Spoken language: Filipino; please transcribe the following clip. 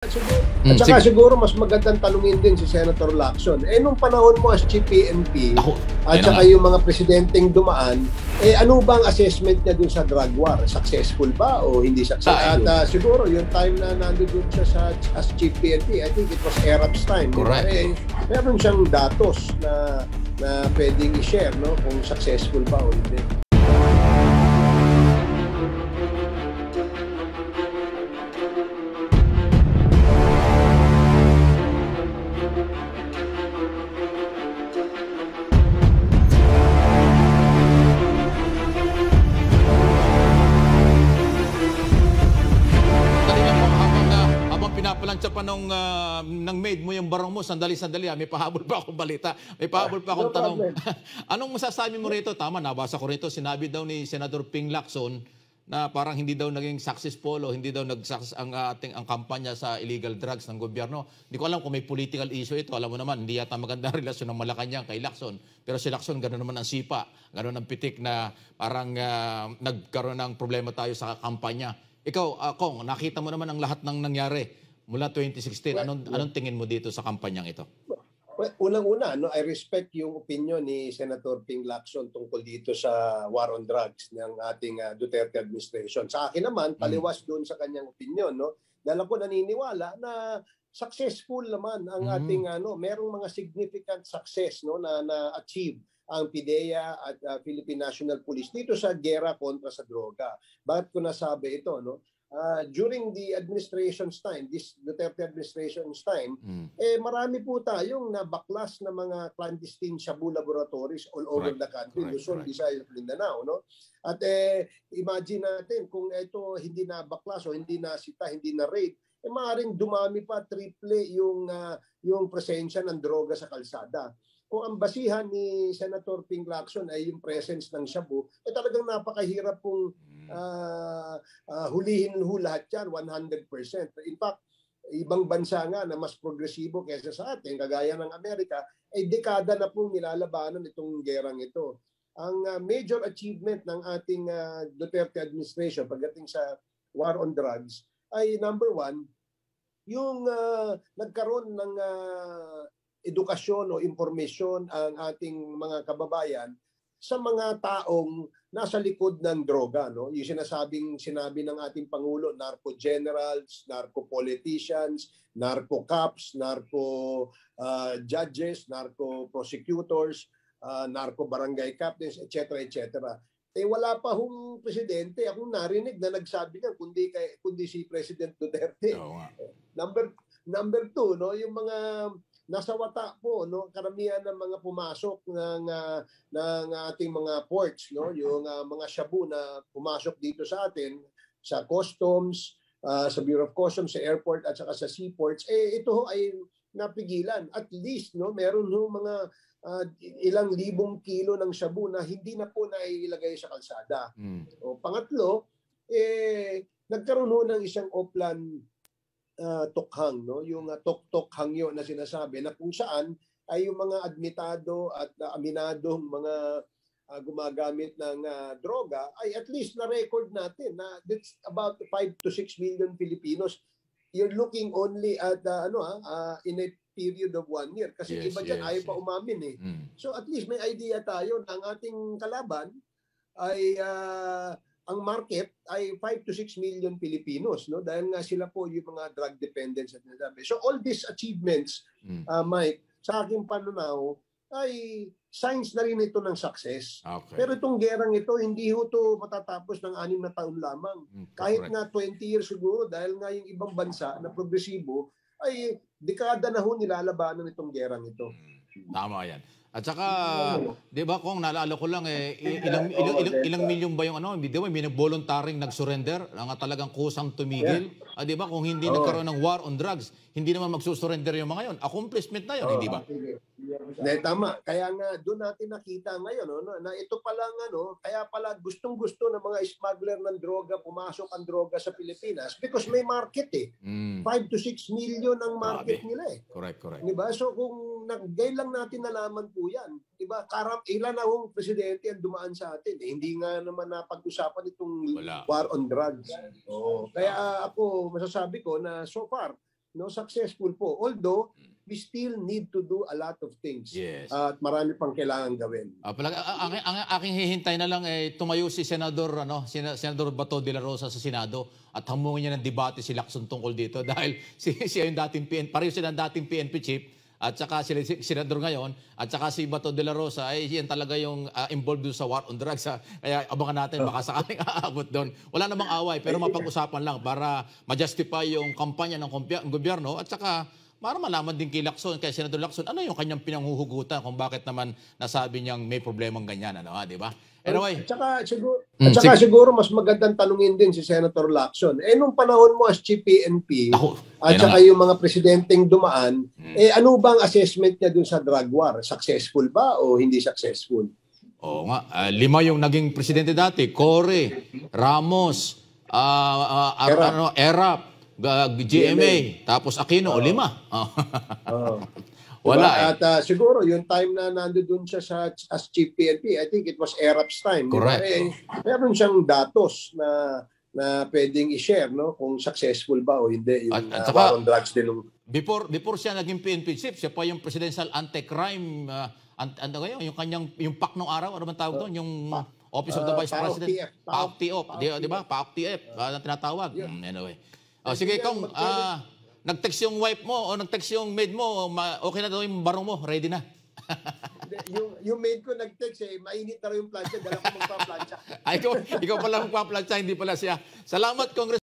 At saka siguro mas magandang tanungin din si Senator Lacson. Eh nung panahon mo as GPNP at saka yung mga presidenteng dumaan, eh ano bang assessment niya dun sa drug war? Successful ba o hindi successful? At siguro yung time na nandoon siya sa, as GPNP, I think it was ERAP's time. Correct. Eh, meron siyang datos na pwedeng i-share, no? Kung successful ba o hindi. Sa panong ng maid mo yung barong mo, sandali-sandali ha, may pahabol pa akong balita, may pahabol pa akong tanong. Anong masasabi mo rito? Tama, nabasa ko rito, sinabi daw ni Senador Ping Lacson na parang hindi daw naging successful o hindi daw nag-success ang kampanya sa illegal drugs ng gobyerno. Hindi ko alam kung may political issue ito. Alam mo naman, hindi yata maganda ang relasyon ng Malacanang kay Lacson. Pero si Lacson, gano'n naman ang sipa, gano'n ang pitik na parang nagkaroon ng problema tayo sa kampanya. Ikaw, Kong, nakita mo naman ang lahat ng nangyari mula 2016, anong tingin mo dito sa kampanyang ito? Well, unang-una, no, I respect yung opinion ni Senator Ping Lacson tungkol dito sa war on drugs ng ating Duterte administration. Sa akin naman, taliwas doon sa kanyang opinion, no. Dahil ako naniniwala na successful naman ang ating merong mga significant success, no, na achieve ang PDEA at Philippine National Police dito sa gera kontra sa droga. Bakit ko nasabi ito, no? During the administration's time, this Duterte administration's time, eh marami po tayong nabaklas na mga clandestine shabu laboratories all over the country, Luzon, Bisaya, Mindanao, no? At imagine natin kung ito hindi nabaklas o hindi nasita, hindi na raid, eh maaaring dumami pa, triple yung presensya ng droga sa kalsada. Kung ang basihan ni Senator Ping Lacson ay yung presence ng shabu, eh talagang napakahirap pong hulihin lahat yan, 100%. In fact, ibang bansa nga na mas progresibo kaysa sa atin, kagaya ng Amerika, ay dekada na pong nilalabanan itong gerang ito. Ang major achievement ng ating Duterte administration pagdating sa war on drugs ay number one, yung nagkaroon ng edukasyon o impormasyon ang ating mga kababayan sa mga taong nasa likod ng droga, no? Yung sinabi ng ating Pangulo, narco generals, narco politicians, narco cops, narco judges, narco prosecutors, narco barangay captains, etc. etc. Eh wala pa hong presidente akong narinig na nagsabi niya kundi si President Duterte. No. Number two, no, yung mga nasa wata po, no, karamihan ng mga pumasok ng ating mga ports, no, yung mga shabu na pumasok dito sa atin sa customs, sa Bureau of Customs, sa airport at saka sa seaports, eh ito ay napigilan. At least, no, meron no, mga ilang libong kilo ng shabu na hindi na po nailagay sa kalsada. O, pangatlo, eh nagkaroon ho ng isang offline tokhang, no, yung tok-tok hangyo na sinasabi na kung saan ay yung mga admitado at aminadong mga gumagamit ng droga ay at least na record natin na that's about 5 to 6 million Filipinos. You're looking only at in a period of 1 year kasi iba dyan ayaw pa umamin eh. So at least may idea tayo na ang ating kalaban ay ang market ay 5 to 6 million Filipinos, no, dahil nga sila po yung mga drug dependents at sinasabi. So all these achievements, Mike, sa aking panunaw ay signs na rin ito ng success. Pero itong gerang ito hindi ho to matatapos ng 6 na taon lamang. Kahit na 20 years siguro dahil nga yung ibang bansa na progresibo ay dekada na ho nilalabanan itong gerang ito. Tama yan. At saka, di ba Kong, naalala ko lang, eh, ilang milyon ba yung ano, di ba, may voluntaring nag-surrender, nga talagang kusang tumigil. Ah, di ba, kung hindi nagkaroon ng war on drugs, hindi naman magsusurrender yung mga yun. Accomplishment na yun, hindi ba? Tama. Kaya nga, doon natin nakita ngayon, no, na ito palang, ano, kaya pala gustong-gusto ng mga smuggler ng droga, pumasok ang droga sa Pilipinas because may market eh. 5 to 6 million ang market nila eh. Correct. Di ba? So, kung nag-gay lang natin nalaman po yan, diba, ilan na hong presidente ang dumaan sa atin. Eh, hindi nga naman napag-usapan itong war on drugs. Kaya ako, masasabi ko na so far, no, successful po. Although, we still need to do a lot of things. Yes. At marami pang kailangan gawin. Ang aking hihintay na lang, eh, tumayo si Senador, ano, Senador Bato dela Rosa sa Senado at hamungin niya ng debate si Lacson tungkol dito dahil siya yung dating PNP, pareho sila ng dating PNP chief at saka si Senador ngayon at saka si Bato dela Rosa, ay yan talaga yung involved doon sa war on drugs. Kaya abangan natin, baka sakaling aabot doon. Wala namang away pero mapag-usapan lang para ma-justify yung kampanya ng gobyerno at saka para malaman din kay Lacson, kay Senador Lacson, ano yung kanyang pinanghuhugutan kung bakit naman nasabi niyang may problemang ganyan, ano, di ba? Anyway. At saka siguro mas magandang tanungin din si Senator Lacson. Eh, nung panahon mo as GPNP, at saka yung mga presidenteng dumaan, eh, ano bang assessment niya dun sa drug war? Successful ba o hindi successful? Oo nga. 5 yung naging presidente dati. Cory, Ramos, ERAP, GMA, tapos Aquino, 5. Wala. At siguro, yung time na nandoon siya sa, as chief PNP, I think it was ERAP's time. Correct. Meron siyang datos na pwedeng i-share, no? Kung successful ba o hindi yung war on drugs din. Before siya naging PNP chief, siya pa yung presidential anti-crime, yung kanyang, yung PAC nung araw, ano man tawag doon? Yung Office of the Vice President. PAC-TF. Di ba? PAC-TF na tinatawag. Anyway. Oh, sige, kung nag-text yung wife mo o nag-text yung maid mo, okay na daw yung barong mo, ready na. yung maid ko nag-text, eh, mainit na rin yung plancha, dala ko magpa-plancha. Ikaw pala magpa-plancha, hindi pala siya. Salamat, Congressman.